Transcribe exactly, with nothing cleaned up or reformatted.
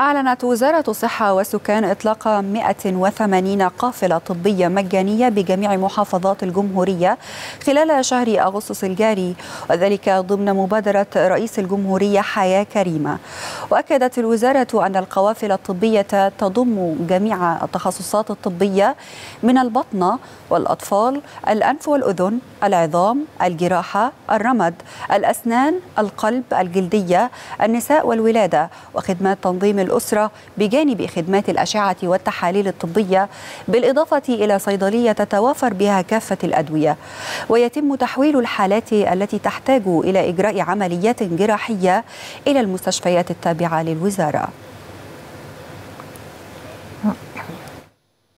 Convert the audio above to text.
أعلنت وزارة الصحة والسكان إطلاق مئة وثمانين قافلة طبية مجانية بجميع محافظات الجمهورية خلال شهر أغسطس الجاري، وذلك ضمن مبادرة رئيس الجمهورية حياة كريمة. وأكدت الوزارة أن القوافل الطبية تضم جميع التخصصات الطبية من البطنة والأطفال، الأنف والأذن، العظام، الجراحة، الرمد، الأسنان، القلب، الجلدية، النساء والولادة، وخدمات تنظيم الأسرة، بجانب خدمات الأشعة والتحاليل الطبية، بالإضافة إلى صيدلية تتوافر بها كافة الأدوية. ويتم تحويل الحالات التي تحتاج إلى إجراء عمليات جراحية إلى المستشفيات التابعة للوزارة.